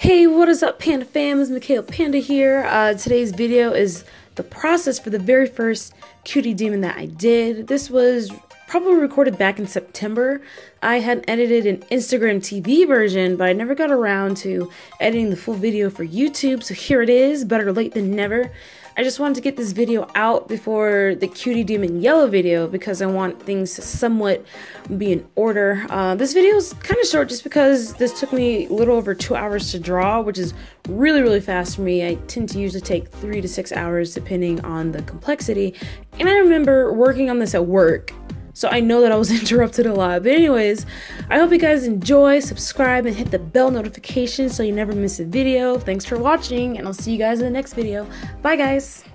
Hey, what is up, Panda fam? It's Michael Panda here. Today's video is the process for the very first Cutie Demon that I did. This was probably recorded back in September. I had edited an Instagram TV version, but I never got around to editing the full video for YouTube, so here it is, better late than never. I just wanted to get this video out before the Cutie Demon Yellow video because I want things to somewhat be in order. This video is kind of short just because this took me a little over 2 hours to draw, which is really fast for me. I tend to usually take 3 to 6 hours depending on the complexity. And I remember working on this at work, so I know that I was interrupted a lot. But anyways, I hope you guys enjoy, subscribe, and hit the bell notification so you never miss a video. Thanks for watching, and I'll see you guys in the next video. Bye, guys.